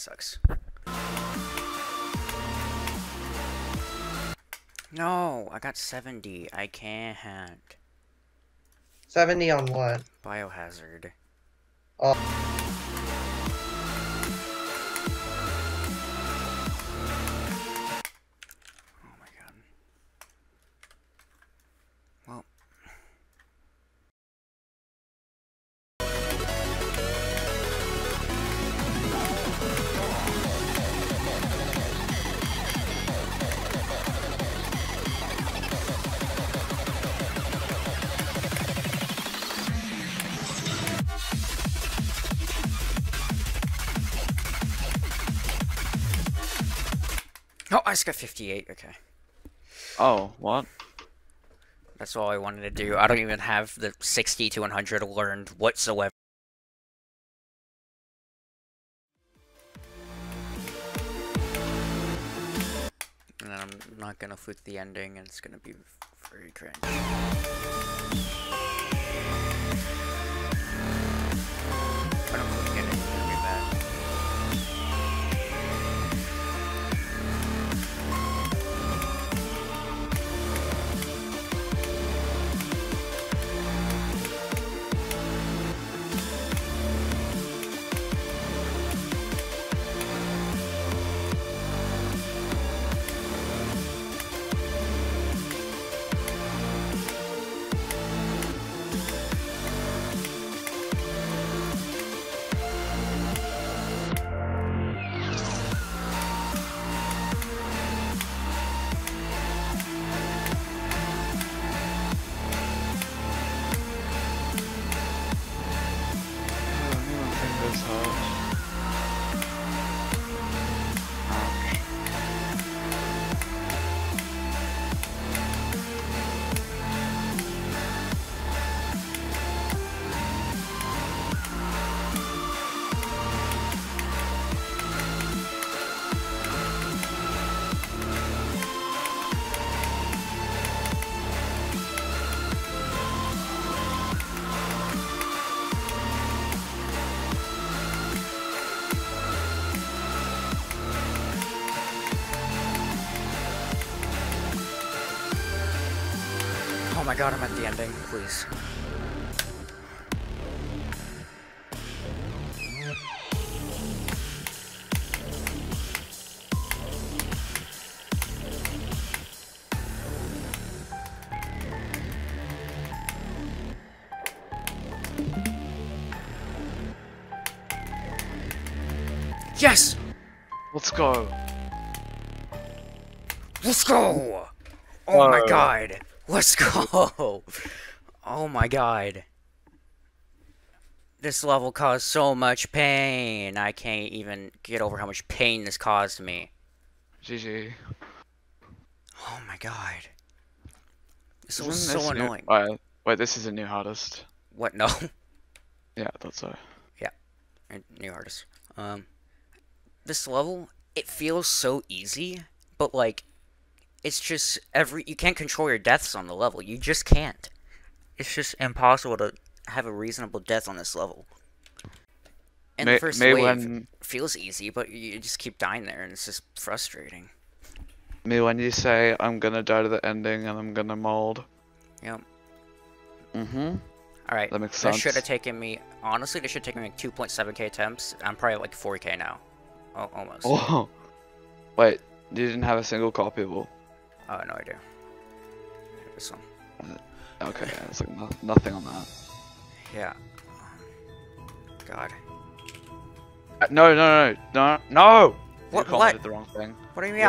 Sucks. No, I got 70. I can't. 70 on what? Biohazard. Oh. Oh my god. Well. Oh, I just got 58, okay. Oh, what? That's all I wanted to do. I don't even have the 60 to 100 learned whatsoever. And I'm not gonna fluke the ending, and it's gonna be very cringe. Oh my god, I'm at the ending, please. Yes! Let's go. Let's go! Oh no. My god. Let's go! Oh my god. This level caused so much pain. I can't even get over how much pain this caused me. GG. Oh my god. This was so annoying. Wait, this is a new hardest. What? No. Yeah, I thought so. Yeah. New hardest. This level, it feels so easy, but like, it's just you can't control your deaths on the level. You just can't. It's just impossible to have a reasonable death on this level. And the first wave feels easy, but you just keep dying there, and it's just frustrating. Me when you say I'm gonna die to the ending and I'm gonna mold. Yep. All right. That makes sense. That should have taken me. Honestly, this should have taken me like 2.7k attempts. I'm probably at like 4k now, almost. Oh. Wait. You didn't have a single copyable. Oh, no, I do. This one. Okay, yeah, there's like nothing on that. Yeah. God. No! What? You did the wrong thing. What do you mean?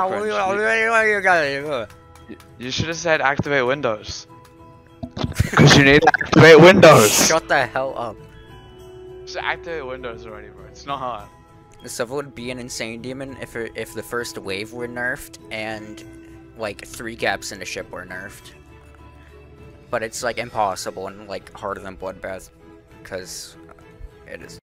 You should have said activate Windows. Because you need to activate Windows! Shut the hell up. Just activate Windows already, bro. It's not hard. This level would be an insane demon if the first wave were nerfed and like 3 gaps in the ship were nerfed. But it's like impossible and like harder than Bloodbath because it is.